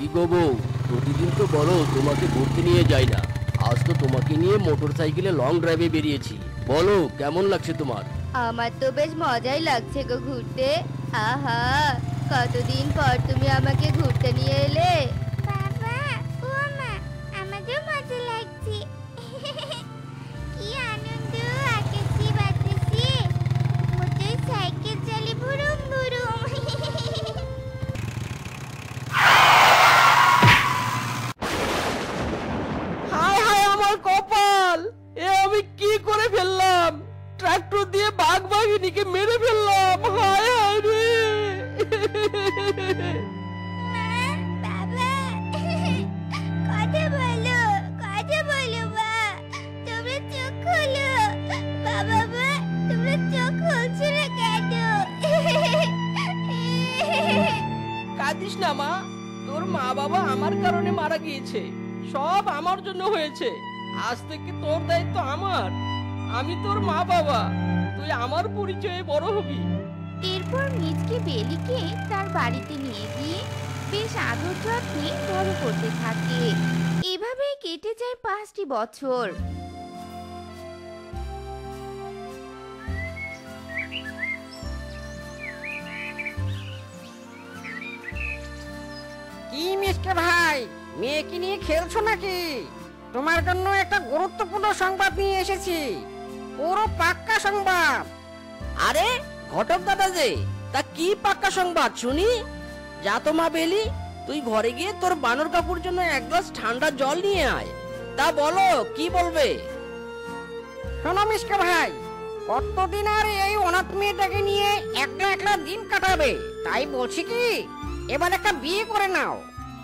কি গো বউ, প্রতিদিন তো বলো তোমাকে ঘুরতে নিয়ে যাই না, আজ তো তোমাকে নিয়ে মোটরসাইকেলে লং ড্রাইভে বেরিয়েছি। বলো কেমন লাগছে তোমার? আমার তো বেশ মজাই লাগছে গো ঘুরতে। আহা, কতদিন পর তুমি আমাকে ঘুরতে নিয়ে এলে। বাবা ও মা, আমারও মজা লাগছে। কি আনন্দ আকাশে বাতাসে, মোটরসাইকেল চালিয়ে ভুরুম ভুরুম। হায় হায় আমার কপাল, এ আমি কি করে ফেললাম! ট্রাক্টর দিয়ে বাঘ বাঘিনীকে মেরে ফেললাম। হায় হায় রে। কাঁদিস না মা, তোর মা বাবা আমার কারণে মারা গিয়েছে, সব আমার জন্য হয়েছে। আজ থেকে তোর দায়িত্ব আমার, আমি তোর মা বাবা, তুই আমার পরিচয়ে বড় হবি। এরপর মিচকে বেলিকে তার বাড়িতে নিয়ে গিয়ে বেশ আদর যত্নে বড় করতে থাকে। এভাবেই কেটে যায় ৫টি বছর। কি মিচকে ভাই, মেয়েকে নিয়ে খেলছো নাকি? তোমার জন্য একটা গুরুত্বপূর্ণ সংবাদ নিয়ে এসেছি, পুরো পাক্কা সংবাদ। আরে ঘটক দাদা যে, তা কি পাক্কা সংবাদ শুনি? যা তো মা বেলি, তুই ঘরে গিয়ে তোর বানর কাপুর জন্য এক গ্লাস ঠান্ডা জল নিয়ে আয়। তা বলো কি বলবে। শোনো মিসকে ভাই, কতদিন আর এই অনাথ মেয়েটাকে নিয়ে একলা একলা দিন কাটাবে? তাই বলছি কি, এবার একটা বিয়ে করে নাও।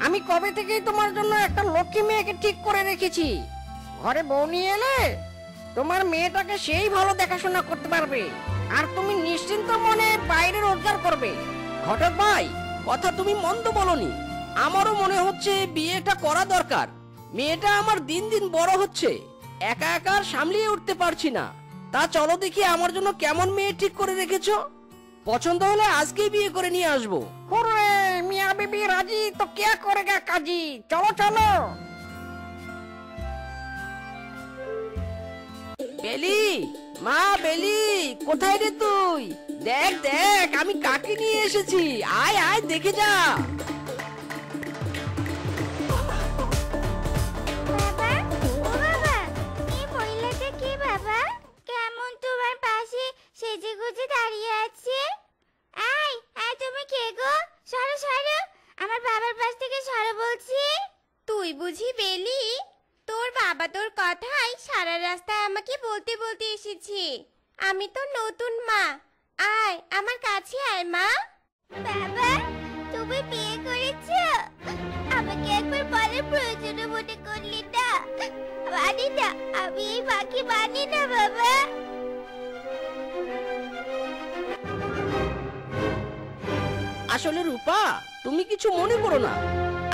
আমি কবে থেকেই তোমার জন্য একটা লক্ষ্মী মেয়েকে ঠিক করে রেখেছি। ঘরে বউ নিয়ে এলে তোমার মেয়েটাকে সেই ভালো দেখাশোনা করতে পারবে, আর তুমি নিশ্চিন্ত মনে বাইরে রোজগার করবে। ঘটক ভাই, কথা তুমি মন্দ বলনি, আমারও মনে হচ্ছে বিয়েটা করা দরকার। মেয়েটা আমার দিন দিন বড় হচ্ছে, একা একা সামলিয়ে উঠতে পারছি না। তা চলো দেখি আমার জন্য কেমন মেয়ে ঠিক করে রেখেছো, পছন্দ হলে আজকেই বিয়ে করে নিয়ে আসবো। হুররে, মিয়া বিবি রাজি তো কে করেগা কাজী, চলো চলো। বেলি, মা বেলি কোথায় রে তুই? দেখ দেখ আমি কাকে নিয়ে এসেছি, আয় আয় দেখে যা। বাবা ও বাবা, এই মহিলাটা কি বাবা, কেমন তোমার পাশে সেজে গুজে দাঁড়িয়ে আছে? আয় আয়, তুমি কে গো? সরো সরো, আমার বাবার পাশ থেকে সরো বলছি। তুই বুঝি বেলি? তোর বাবা তোর কথাই সারা রাস্তায় আমাকে বলতে বলতে এসেছি। আমি তো নতুন মা, আয় আমার কাছে আয় মা। বাবা তুমি বিয়ে করেছো, আমাকে একবার বলার প্রয়োজন মনে করলি না। মানি না, আমি এই বাকি মানি না বাবা। আসলে রূপা, তুমি কিছু মনে করো না।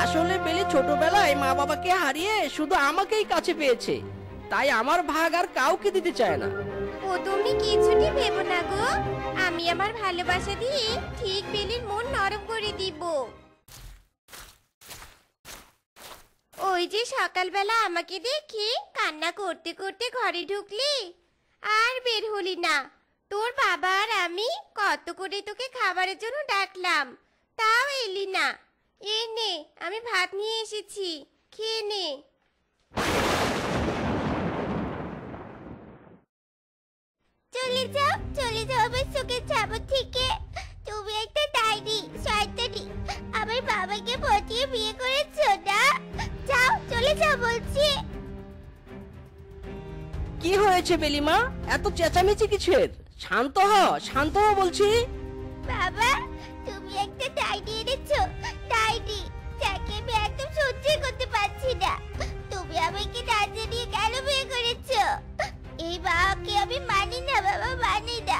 আসলে বেলি ছোটবেলায় মা বাবাকে হারিয়ে শুধু আমাকেই কাছে পেয়েছে, তাই আমার ভাগ আর কাউকে দিতে চায় না। ও তুমি কিছুটি ভেবো না গো, আমি আমার ভালোবাসা দিয়ে ঠিক বেলির মন নরম করে দিব। ওই যে সকালবেলা আমাকে দেখি কান্না করতে করতে ঘরে ঢুকলি আর বের হলি না। তোর বাবা আর আমি কত করে তোকে খাবারের জন্য ডাকলাম, তাও এলি না। এই নে, আমি ভাত নিয়ে এসেছি, খেয়ে নে। চলে যাও চলে যাও, আমার চোখের চাবুক থেকে। তুমি একটা ডাইনি শয়তানি, আমার বাবাকে পটিয়ে বিয়ে করেছো না? যাও চলে যাও বলছি। কি হয়েছে বেলিমা, এত চেঁচামেচি কিসের? শান্ত হ, শান্ত হ বলছি। বাবা তুমি একটা ডাইনি এনেছো, ডাইনি, যাকে আমি একদম সহ্য করতে পারছি না। তুমি আমাকে রাজা নিয়ে কেন বিয়ে করেছো? এই বাবাকে আমি মানি না বাবা, মানি না।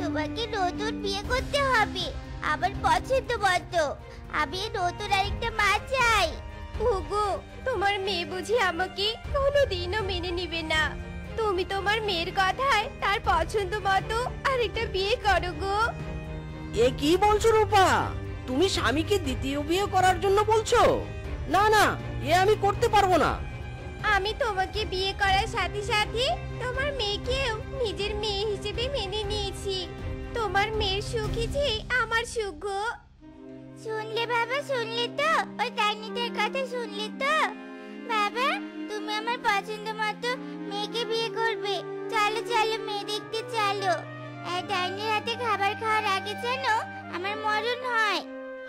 তোমাকে নতুন বিয়ে করতে হবে আমার পছন্দ মতো। আমি নতুন আরেকটা মা চাই। ওগো, তোমার মেয়ে বুঝি আমাকে কোনোদিনও মেনে নিবে না। তুমি তোমার মেয়ের কথায় তার পছন্দ মতো আরেকটা বিয়ে করো গো। এ কি বলছো রূপা, তুমি স্বামীকে দ্বিতীয় বিয়ে করার জন্য বলছো? ना ना ये आमी करते पारबो ना। आमी तोमाके बिये करार साथे साथे तोमार मेयेकेओ निजेर मेये हिसेबे मेने नियेछि। तोमार मेयेर सुखी जे आमार सुख गो। सुनले बाबा सुनले तो ओई दाइनीदेर कथा सुनले तो। बाबा तुमी आमार पसंद मतो मेयेके बिये करबे। चलो चलो मेये देखते चलो। ए दाइनीर हाते खाबार खाओयार आगे जानो आमार मरण हय।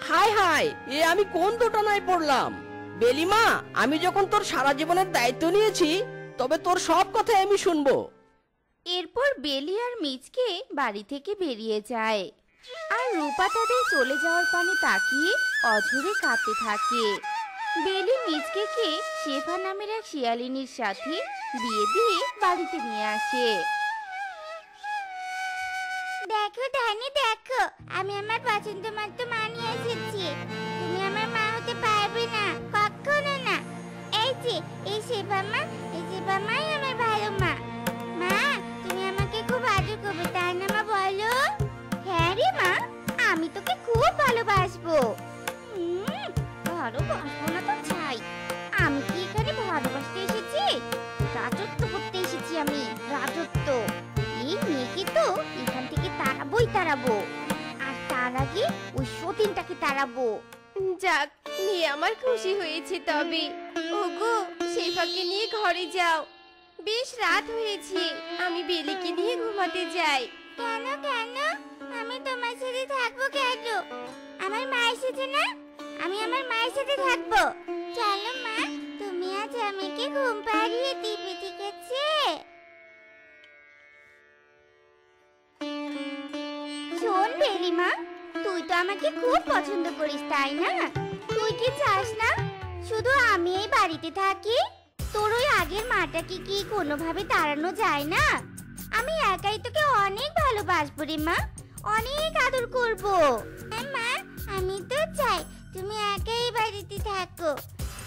हाय हाय ये आमी कोन दुटनाय पड़लाम। बेलिमा आमी जोखोन तोर सारा जीवनेर दायित्व नियेछि तबे तोर सब कथा आमी शुनबो। एरपर बेली आर मिचके बाड़ी थेके बेरिये जाय आर रूपा तादेर चले जाओयार पाने ताकिये अझोरे कांदते थाके। बेली मिचकेके शेफा नामेर एक शियालिनीर साथे बिये दिये बाड़ीते निये आसे। देखो दाइनी देखो आमी आमार पछंदमतो मानिये एसेछि। तुमि आमार मा होते पारबे ना। যাক নিয়ে আমার খুশি হয়েছে। তবে ওগো শেফাকে নিয়ে ঘরে যাও, বেশ রাত হয়েছে, আমি বেলিকে নিয়ে ঘুমাতে যাই। কেন কেন আমি তোমার সাথে থাকবো কেন? আমার মায়ের সাথে না, আমি আমার মায়ের সাথে থাকবো। চলো মা তুমি আজ আমাকে ঘুম পাড়িয়ে দিবে, ঠিক আছে? শোন বেলি মা তুই তো আমাকে খুব পছন্দ করিস তাই না? তুই কি চাস না শুধু আমি এই বাড়িতে থাকি? তোর ওই আগের মাটাকে কি কোনোভাবে তাড়ানো যায় না? আমি একাই তোকে অনেক ভালোবাসব রে মা, অনেক আদর করব। মা আমি তো চাই তুমি একাই বাড়িতে থাকো,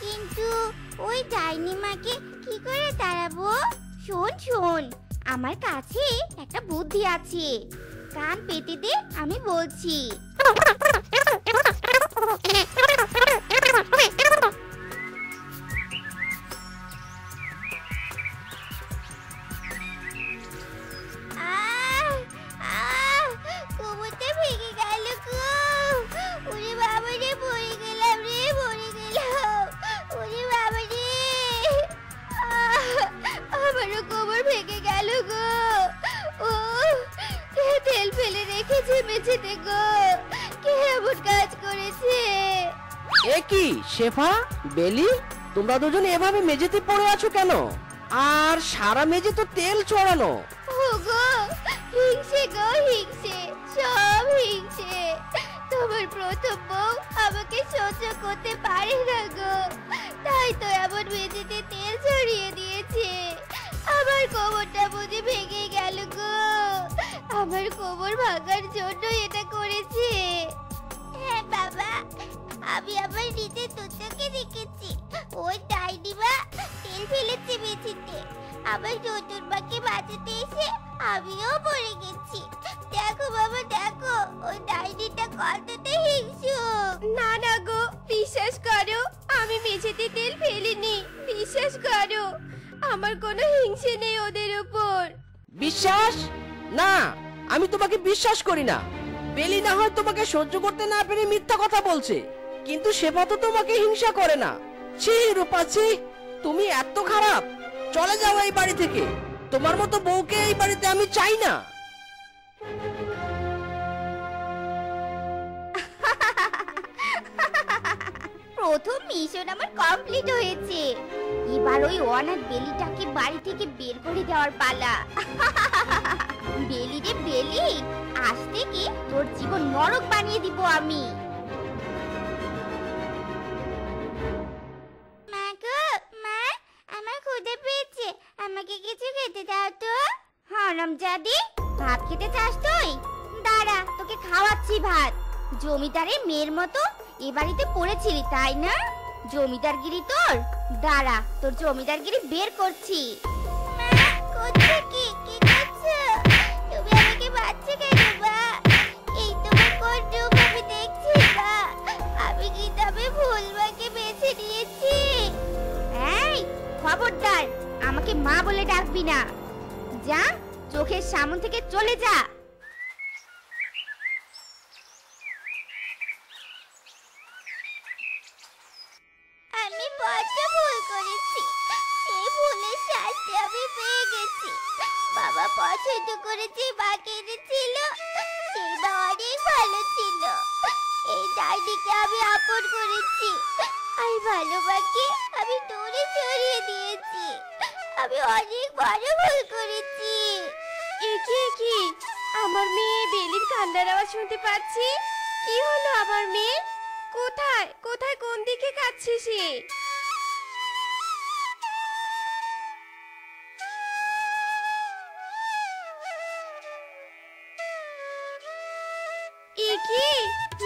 কিন্তু ওই ডাইনি মাকে কি করে তাড়াবো? শোন শোন আমার কাছে একটা বুদ্ধি আছে, কান পেতে দে আমি বলছি। শেফা বেলি তোমরা দুজন এভাবে মেঝেতে পড়ে আছো কেন? আর সারা মেঝে তো তেল ছড়ানো। ওগো হিংসে গো হিংসে, সব হিংসে। তোমার প্রথম বউ আমাকে সহ্য করতে পারে না গো, তাই তো এমন মেঝেতে তেল ছড়িয়ে দিয়েছে। আমার কোমরটা বুঝি ভেঙে গেল গো, আমার কোমর ভাঙার জন্য এটা করেছে। হ্যাঁ বাবা আমি আমার নিজের দুটোকে দেখেছি, ওই ডাইনিমা তেল ফেলেছে মেঝেতে, আমার নতুন মাকে বাঁচাতে এসে আমিও পড়ে গেছি। দেখো বাবা দেখো ওই ডাইনিটা কতটা হিংসুক। না না গো বিশ্বাস করো আমি মেঝেতে তেল ফেলিনি, বিশ্বাস করো আমার কোনো হিংসে নেই ওদের উপর। বিশ্বাস? না আমি তোমাকে বিশ্বাস করি না। বেলি না হয় তোমাকে সহ্য করতে না পেরে মিথ্যা কথা বলছে, কিন্তু শেফা তো তোমাকে হিংসা করে না। ছি রূপা ছি, তুমি এত খারাপ, চলে যাও এই বাড়ি থেকে। তোমার মতো বউকে এই বাড়িতে আমি চাই না। প্রথম মিশন আমার কমপ্লিট হয়েছে, এবার ওই অনাথ বেলিটাকে বাড়ি থেকে বের করে দেওয়ার পালা। বেলি রে বেলি আজ থেকে তোর জীবন নরক বানিয়ে দিব আমি। জমিদারের মেয়ের মতো এ বাড়িতে পড়েছিলি তাই না? জমিদারগিরি তোর, দাঁড়া তোর জমিদারগিরি বের করছি। আমি কি তবে ভুলভাকে বেছে নিয়ে जा চোখের সামনে থেকে চলে যা। আমি বড় ভুল করেছি, এই ভুলের শাস্তি আমি পেয়ে গেছি। বাবা পছন্দ করেছে বাকি ছিল সেই বাড়ি ভালো ছিল, এই দাদিকে আমি আপন করেছি। আর ভালো বাকি আমি দূরে সরিয়ে দিয়েছি। আমি অনেক বড় ভুল করেছি। একি আমার মেয়ে বেলির কান্নার আওয়াজ শুনতে পাচ্ছি। কি হলো আমার মেয়ে? কোথায় কোথায় কোন দিকে কাঁদছে সে? একি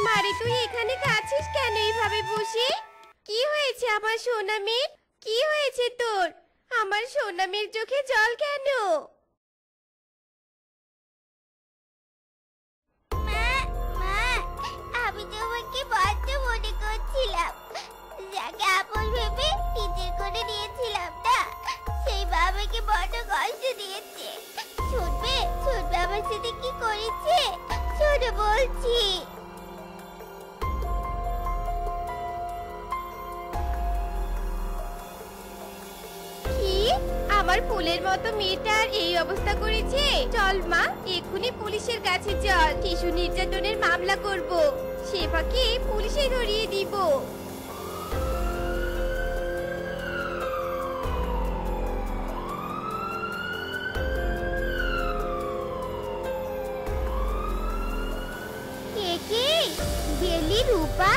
মারে, তুই এখানে কাঁদছিস কেন এইভাবে বসে? কি হয়েছে আমার সোনা মেয়ে? কি হয়েছে তোর? আমার সোনা মেয়ের চোখে জল কেন? আমার ফুলের মতো মেয়েটার এই অবস্থা করেছে। চল মা, এক্ষুনি পুলিশের কাছে চল, শিশু নির্যাতনের মামলা করব। সেবাকে পুলিশে ধরিয়ে দিব। বেলি, রূপা,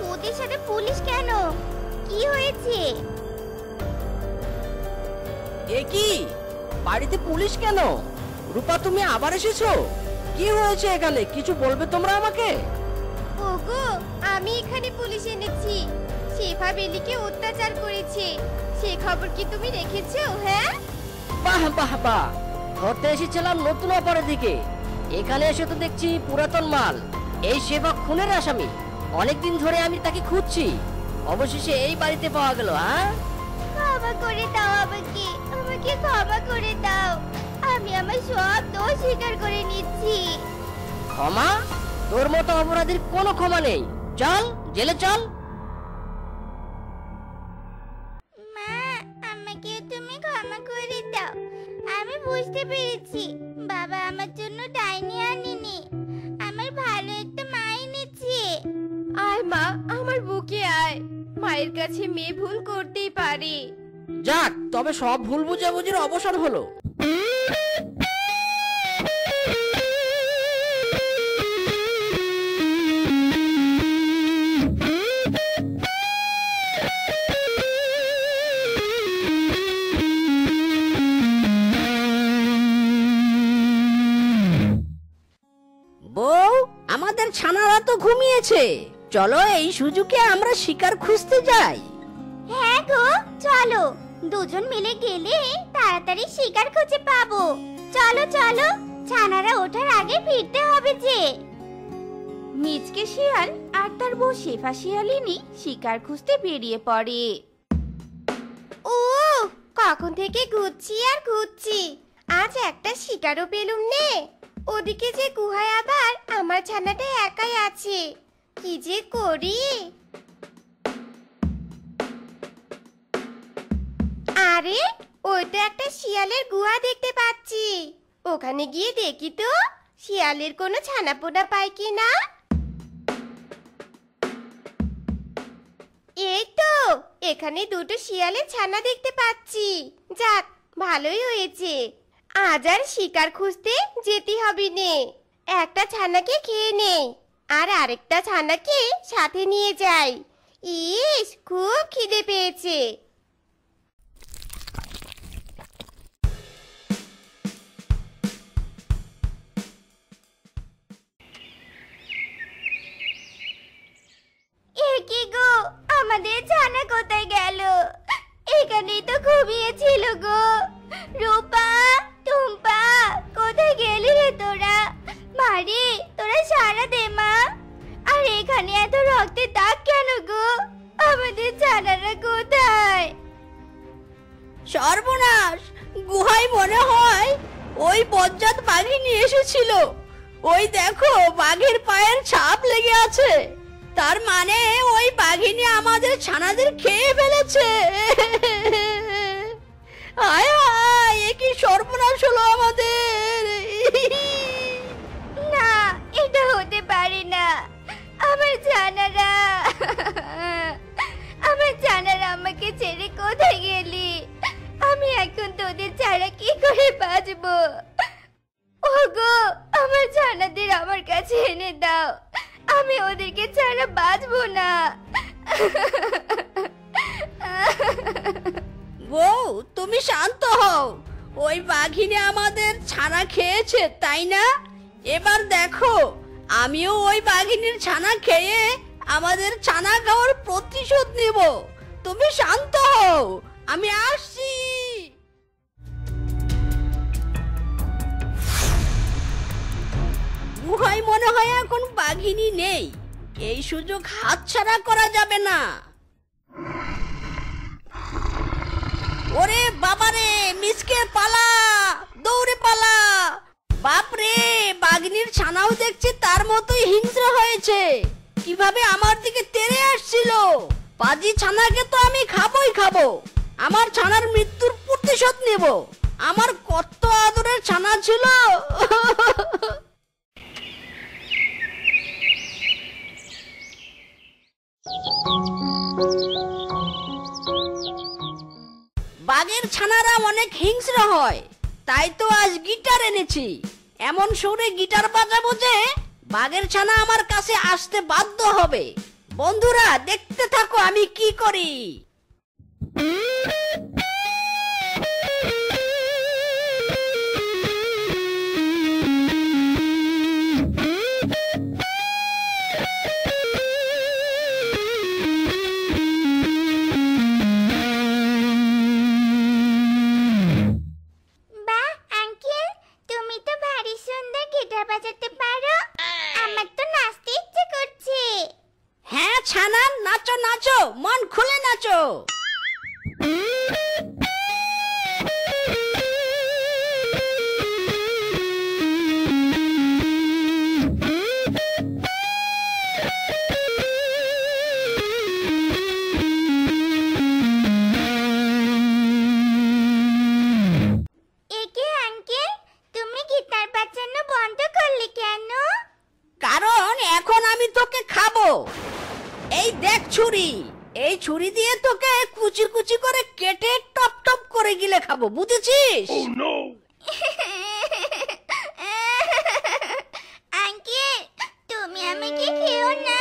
তোদের সাথে পুলিশ কেন? কি হয়েছে? একি বাড়িতে পুলিশ কেন? রূপা, তুমি আবার এসেছো? কি হয়েছে এখানে? কিছু বলবে তোমরা আমাকে? ওগো, আমি এখানে পুলিশ এনেছি। শেফা বেলিকে অত্যাচার করেছে, সে খবর কি তুমি রেখেছো? হ্যাঁ। বাহ বাহ বাহ, ধরতে এসেছিলাম নতুন অপরাধীকে, এখানে এসে তো দেখছি পুরাতন মাল। এই শেফা খুনের আসামি, অনেকদিন ধরে আমি তাকে খুঁজছি, অবশেষে এই বাড়িতে পাওয়া গেল। হ্যাঁ, ক্ষমা করে দাও আমাকে, আমাকে ক্ষমা করে দাও। আমি আমার সব দোষ স্বীকার করে নিচ্ছি। ক্ষমা? তোর মতো অপরাধীর কোনো ক্ষমা নেই। চল জেলে চল। মা, আমাকে তুমি ক্ষমা করে দাও। আমি বুঝতে পেরেছি বাবা আমার জন্য ডাইনি আনিনি, আমার ভালো একটা মা এনেছে। আয় মা, আমার বুকে আয়। মায়ের কাছে মেয়ে ভুল করতেই পারে। যাক, তবে সব ভুল বুঝাবুঝির অবসান হলো। বউ, আমাদের ছানারা তো ঘুমিয়েছে, চলো এই সুযোগে আমরা শিকার খুঁজতে যাই। হ্যাঁ গো, চলো দুজন মিলে গেলে তাড়াতাড়ি শিকার খুঁজে পাবো। চলো চলো, ছানারা ওঠার আগে ফিরতে হবে যে। মিচকে শিয়াল আর তার বউ শেফা শিয়ালিনী শিকার খুঁজতে বেরিয়ে পড়ে। ও, কখন থেকে ঘুরছি আর ঘুরছি, আজ একটা শিকারও পেলুম নে। ওদিকে যে গুহায় আবার আমার ছানাটা একাই আছে, কি যে করি। আরে, ওইটা একটা শিয়ালের গুহা দেখতে পাচ্ছি, ওখানে গিয়ে দেখি তো শিয়ালের কোনো ছানাপোনা পাই কিনা। এই তো, এখানে দুটো শিয়ালের ছানা দেখতে পাচ্ছি। যাক, ভালোই হয়েছে, আজ আর শিকার খুঁজতে যেতে হবে নে। একটা ছানাকে খেয়ে নেই, আর আরেকটা ছানাকে সাথে নিয়ে যাই। ইস, খুব খিদে পেয়েছে। একি গো, আমাদের ছানা কোথায় গেল? এখানেই তো ঘুমিয়েছিল গো। রূপা, টুম্পা, কোথায় গেলি রে তোরা? মারে, তোরা সারা দে মা। আর এখানে এত রক্তে দাগ কেন গো? আমাদের ছানারা কোথায়? সর্বনাশ, গুহায় মনে হয় ওই বজ্জাত বাঘি নিয়ে এসেছিল। ওই দেখো বাঘের পায়ের ছাপ লেগে আছে, তার মানে ওই বাঘিনী আমাদের ছানাদের খেয়ে ফেলেছে। আয় আয়, এ কি সর্বনাশ হলো আমাদের। না, এটা হতে পারে না। আমার জানারা আমাকে ছেড়ে কোথায় গেলি? আমি এখন তোদের ছাড়া কি করে বাঁচবো? ওগো, আমার জানাদের আমার কাছে এনে দাও, আমি ওদেরকে ছাড়া বাঁচবো না। বউ, তুমি শান্ত হও। ওই বাঘিনী আমাদের ছানা খেয়েছে, তাই না? এবার দেখো, আমিও ওই বাঘিনীর ছানা খেয়ে আমাদের ছানা খাওয়ার প্রতিশোধ নেব। তুমি শান্ত হও, আমি আসছি। গুহায় মনে হয় এখন বাঘিনী নেই, এই সুযোগ হাতছাড়া করা যাবে না। ওরে বাবারে, মিসকে পালা, দৌড়ে পালা। বাপরে, বাঘিনীর ছানাও দেখছে তার মতোই হিংস্র হয়েছে। কিভাবে আমার দিকে তেড়ে আসছিল! পাজি ছানাকে তো আমি খাবই খাবো। আমার ছানার মৃত্যুর প্রতিশোধ নেব। আমার কত আদরের ছানা ছিল। বাঘের ছানারা অনেক হিংস্র হয়, তাই তো আজ গিটার এনেছি। এমন সুরে গিটার বাজাবো যে বাঘের ছানা আমার কাছে আসতে বাধ্য হবে। বন্ধুরা, দেখতে থাকো আমি কি করি। মন খুলে নাচো। ছুরি দিয়ে তোকে কুচি কুচি করে কেটে টপ টপ করে গিলে খাবো, বুঝেছিস? ও নো আঙ্কেল, তুমি আমাকে খেও না,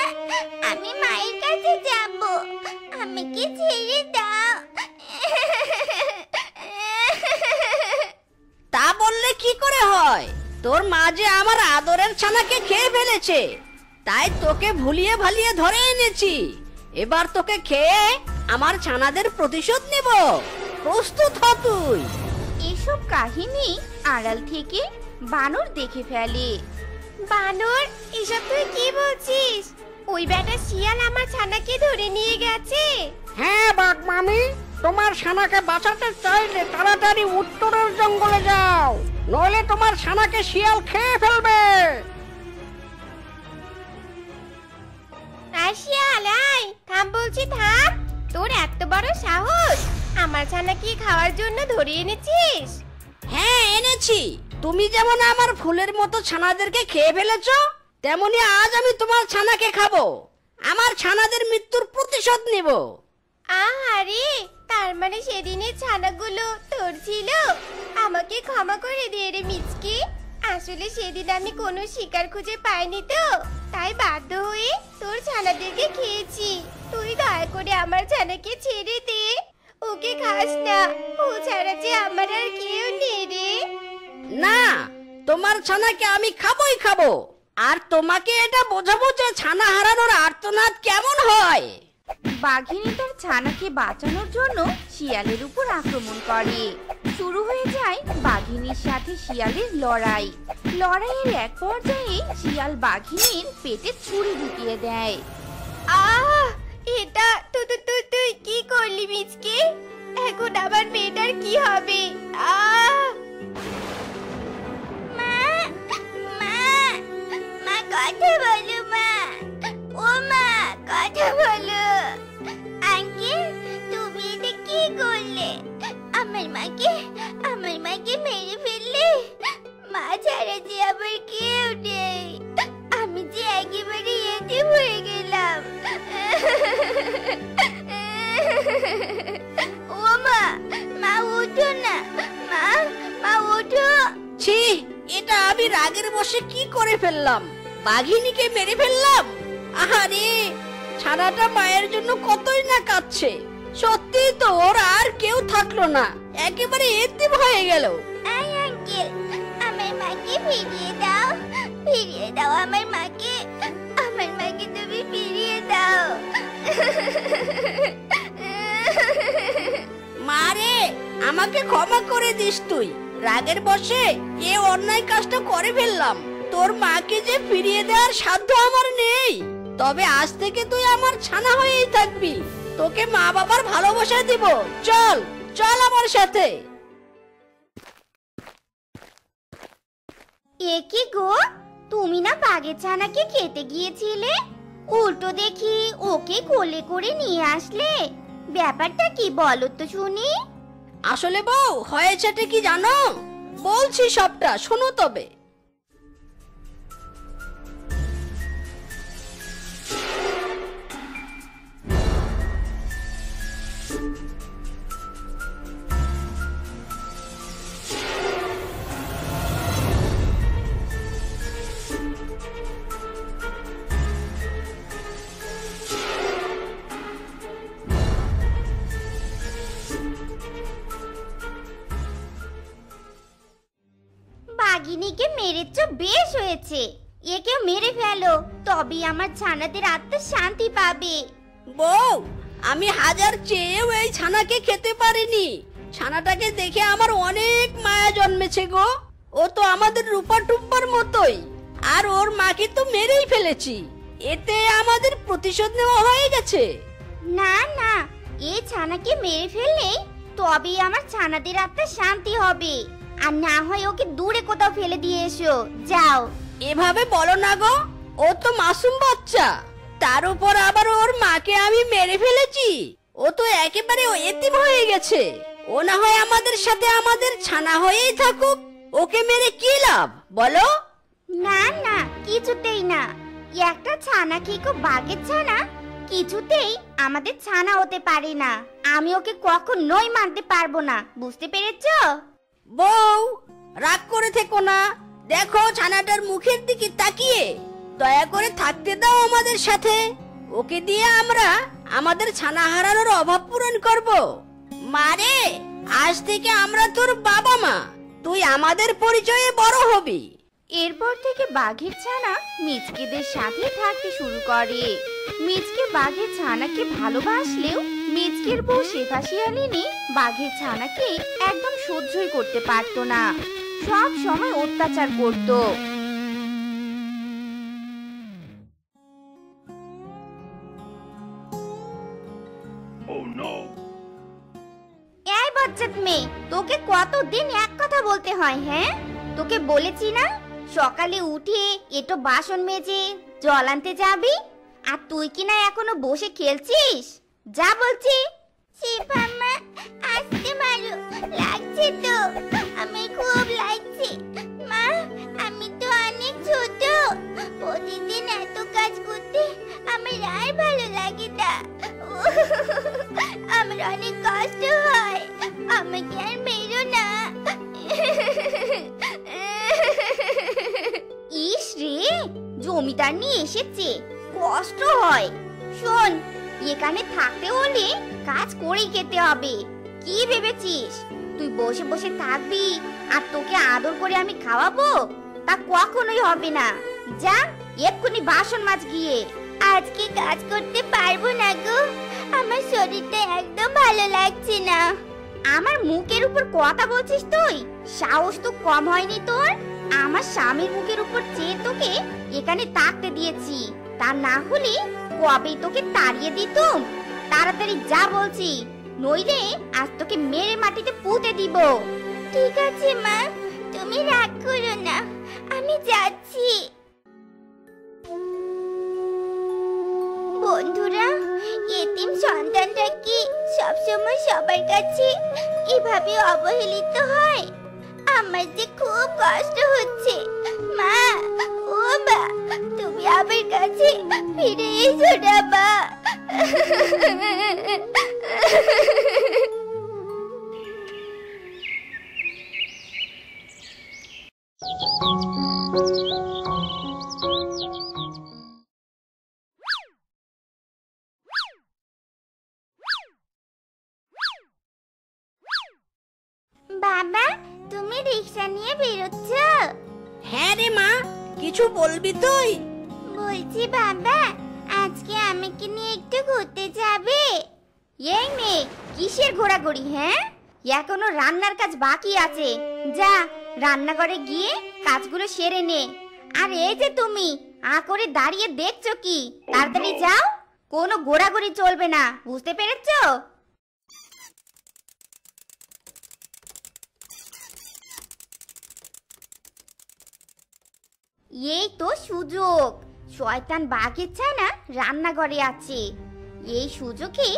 আমি মায়ের কাছে যাব, আমাকে ছেড়ে দাও। তা বললে কি করে হয়? তোর মা যে আমার আদরের ছানাকে খেয়ে ফেলেছে, তাই তোকে ভুলিয়ে ভালিয়ে ধরে এনেছি। এবার তোকে খেয়ে আমার ছানাদের প্রতিশোধ নেব, প্রস্তুত হ তুই। এসব কাহিনী আড়াল থেকে বানর দেখে ফেলে। বানর, এসব তুই কি বলছিস? ওই বেটা শিয়াল আমার ছানাকে ধরে নিয়ে গেছে। হ্যাঁ বাঘ মামি, তোমার ছানাকে বাঁচাতে চাইলে তাড়াতাড়ি উত্তরের জঙ্গলে যাও, নইলে তোমার ছানাকে শিয়াল খেয়ে ফেলবে। তোর এত বড় সাহস, আমার ছানা কি খাওয়ার জন্য ধরে এনেছিস? হ্যাঁ এনেছি। তুমি যেমন আমার ফুলের মতো ছানাদেরকে খেয়ে ফেলেছো, তেমনি আজ আমি তোমার ছানাকে খাবো। আমার ছানাদের মৃত্যুর প্রতিশোধ নেব। আহারে, তার মানে সেদিনের ছানাগুলো তোর ছিল। আমাকে ক্ষমা করে দে রে মিচকে, আসলে সেদিন আমি কোনো শিকার খুঁজে পাইনি তো, তাই বাধ্য হয়ে তোর ছানাদেরকে খেয়েছি। তুই দয়া করে আমার ছানাকে ছেড়ে দে, ওকে খাস না, ও ছাড়া যে আমার আর কেউ নেই রে। না, তোমার ছানাকে আমি খাবই খাবো, আর তোমাকে এটা বোঝাবো যে ছানা হারানোর আর্তনাদ কেমন হয়। বাঘিনী তার ছানাকে বাঁচানোর জন্য শিয়ালের উপর আক্রমণ করে। শুরু হয়ে যায় বাঘিনীর সাথে শিয়ালের লড়াই। লড়াইয়ের এক পর্যায়ে শিয়াল বাঘিনীর পেটে ছুরি ঢুকিয়ে দেয়। আহ, এটা তুই কি করলি মিচকে? এখন আমার মেয়েটার কি হবে? चल चल हमारे साथ दूरे कोথাও ফেলে দিয়ে এসো যাও এভাবে বলো না গো ও তো মাসুম বাচ্চা তার উপর আবার ওর মাকে আমি মেরে ফেলেছি ও তো একেবারে এতিম হয়ে গেছে ও না হয় আমাদের সাথে আমাদের ছানা হয়েই থাকুক ওকে মেরে কি লাভ বলো না না কিছুতেই না একটা ছানা কি কো বাঘের ছানা কিছুতেই আমাদের ছানা হতে পারে না আমি ওকে কখনোই মানতে পারবো না বুঝতে পেরেছো বউ রাগ করে থেকো না দেখো ছানাটার মুখের দিকে তাকিয়ে দয়া করে থাকতে দাও আমাদের সাথে ওকে দিয়ে আমরা আমাদের ছানা হারানোর অভাব পূরণ করব মারে আজ থেকে আমরা তোর বাবা মা তুই আমাদের পরিচয়ে বড় হবি এরপর থেকে বাঘের ছানা মিচকেদের সাথে থাকতে শুরু করে মিচকে বাঘের ছানাকে ভালোবাসলেও মিচকের বউ শেফা শিয়ালিনী বাঘের ছানাকে একদম সহ্যই করতে পারত না সব সময় অত্যাচার করত তোকে কতদিন এক কথা বলতে হয় হ্যাঁ তোকে বলেছি না সকালে উঠে এত বাসন মেজে জল আনতে যাবি আর তুই কি না এখনো বসে খেলছিস যা বলছি শিফা মা আস্তে মারো লাগছে তো আমি খুব লাগছে মা আমি তো অনেক ছোট প্রতিদিন এত কাজ করতে আমার আর ভালো লাগে না আমার অনেক কষ্ট হয় আমাকে আর মেরো না ইস রে জমিদার নিয়ে এসেছে কষ্ট হয় শোন এখানে থাকতে হলে কাজ করে খেতে হবে কি ভেবেছিস তুই বসে বসে থাকবি আর তোকে আদর করে আমি খাওয়াবো তা কখনোই হবে না যা এক্ষুনি বাসন মাছ গিয়ে আজকে কাজ করতে পারবো না গো আমার শরীরটা একদম ভালো লাগছে না আমার মুখের উপর কথা বলছিস তুই সাহস তো কম হয়নি তোর আমার স্বামীর মুখের উপর চেয়ে তোকে এখানে থাকতে দিয়েছি তা না হলে কবে তোকে তাড়িয়ে দিতাম তাড়াতাড়ি যা বলছি নইলে আজ তোকে মেরে মাটিতে পুঁতে দিব ठीक আছে মা, তুমি রাগ করো না, আমি যাচ্ছি। বন্ধুরা, এতিম সন্তানরা কি সবসময় সবার কাছে এভাবে অবহেলিত হয়? আমার যে খুব কষ্ট হচ্ছে। মা, ও মা, তুমি আমার কাছে ফিরে এসো না মা। বাবা, তুমি রিক্সা নিয়ে বেরোচ্ছ? হ্যাঁ রে মা, কিছু বলবি তুই? বলছি বাবা, আজকে আমাকে নিয়ে একটু ঘুরতে যাবে। এই মেয়ে, কিসের ঘোরাঘুরি? হ্যাঁ, এখনো রান্নার কাজ বাকি আছে, যা রান্নাঘরে গিয়ে কাজগুলো সেরে নে। আর এই যে তুমি আ করে দাঁড়িয়ে দেখছো কি? তাড়াতাড়ি যাও, কোনো ঘোরাঘুরি চলবে না, বুঝতে পেরেছো? এই তো সুযোগ, শয়তান বাঘের ছানা রান্নাঘরে আছে, এই সুযোগে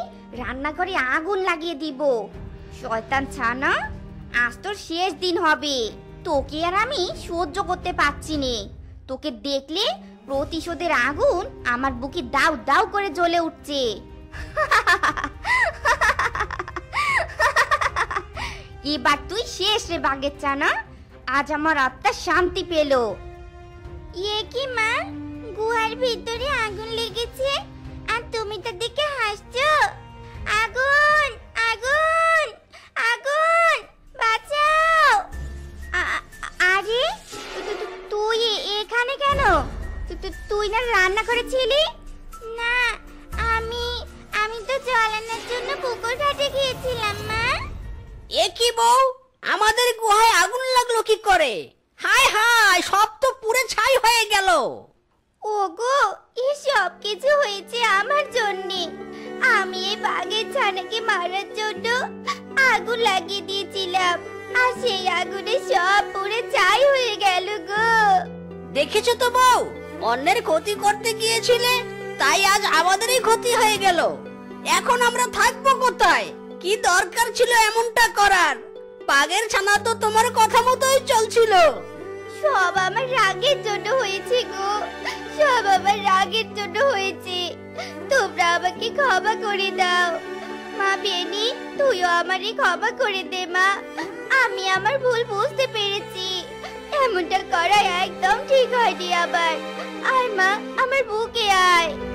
রান্নাঘরে আগুন লাগিয়ে দিব। শয়তান ছানা, আজ তোর শেষ দিন হবে, তোকে আর আমি সহ্য করতে পারছি নে। তোকে দেখলে প্রতিশোধের আগুন আমার বুকে দাউ দাউ করে জ্বলে উঠছে। এবার তুই শেষ রে বাঘের ছানা, আজ আমার আত্মা শান্তি পেল। কি মা, গুহার ভিতরে আগুন লেগেছে আর তুমি তার দিকে হাসছো? আগুন আগুন আগুন, বাঁচাও! আরে তুই এখানে কেন? তুই না রান্না করেছিলি? না, আমি তো জ্বালানোর জন্য পুকুর ঘাটে গিয়েছিলাম মা। এ কি বউ, আমাদের গুহায় আগুন লাগলো কি করে? হায় হায়, সব তো পুড়ে ছাই হয়ে গেল। ওগো, এই সব কিছু হয়েছে আমার জন্য। আমি এই বাঘের ছানাকে মারার জন্য আগুন লাগিয়ে দিয়েছিলাম, আর সেই আগুনে সব পুড়ে ছাই হয়ে গেল গো। দেখেছো তো বউ, অন্যের ক্ষতি করতে গিয়েছিলে, তাই আজ আমাদেরই ক্ষতি হয়ে গেল। এখন আমরা থাকবো কোথায়? কি দরকার ছিল এমনটা করার? বাঘের ছানা তো তোমার কথা মতোই চলছিল। সব আমার রাগের জন্য হয়েছে গো, সব আমার রাগের জন্য হয়েছে। তোমরা আমাকে ক্ষমা করে দাও মা। বেনি, তুইও আমারই ক্ষমা করে দে মা, আমি আমার ভুল বুঝতে পেরেছি। এমনটা করা একদম ঠিক হয়নি। আবার আয় মা, আমার বুকে আয়।